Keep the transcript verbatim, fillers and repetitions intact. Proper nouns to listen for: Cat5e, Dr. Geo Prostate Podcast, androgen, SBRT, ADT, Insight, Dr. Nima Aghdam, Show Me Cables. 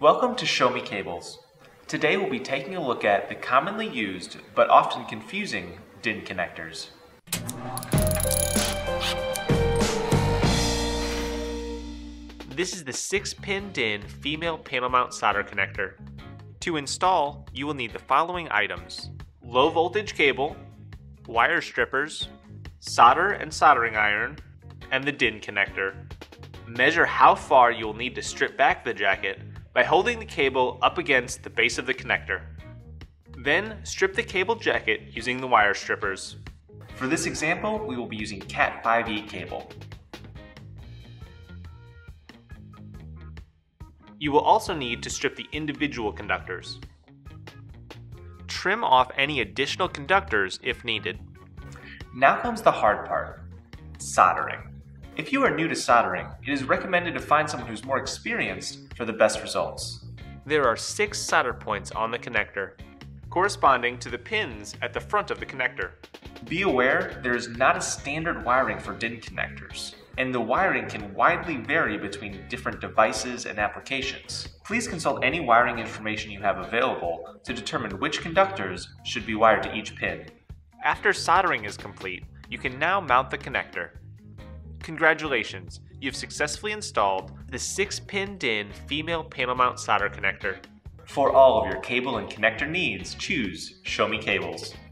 Welcome to ShowMeCables. Today we'll be taking a look at the commonly used, but often confusing, D I N connectors. This is the six pin D I N female panel mount solder connector. To install, you will need the following items: low voltage cable, wire strippers, solder and soldering iron, and the D I N connector. Measure how far you will need to strip back the jacket by holding the cable up against the base of the connector. Then strip the cable jacket using the wire strippers. For this example, we will be using cat five e cable. You will also need to strip the individual conductors. Trim off any additional conductors if needed. Now comes the hard part: soldering. If you are new to soldering, it is recommended to find someone who's more experienced for the best results. There are six solder points on the connector, corresponding to the pins at the front of the connector. Be aware, there is not a standard wiring for D I N connectors, and the wiring can widely vary between different devices and applications. Please consult any wiring information you have available to determine which conductors should be wired to each pin. After soldering is complete, you can now mount the connector. Congratulations, you've successfully installed the six pin D I N female panel mount solder connector. For all of your cable and connector needs, choose ShowMeCables.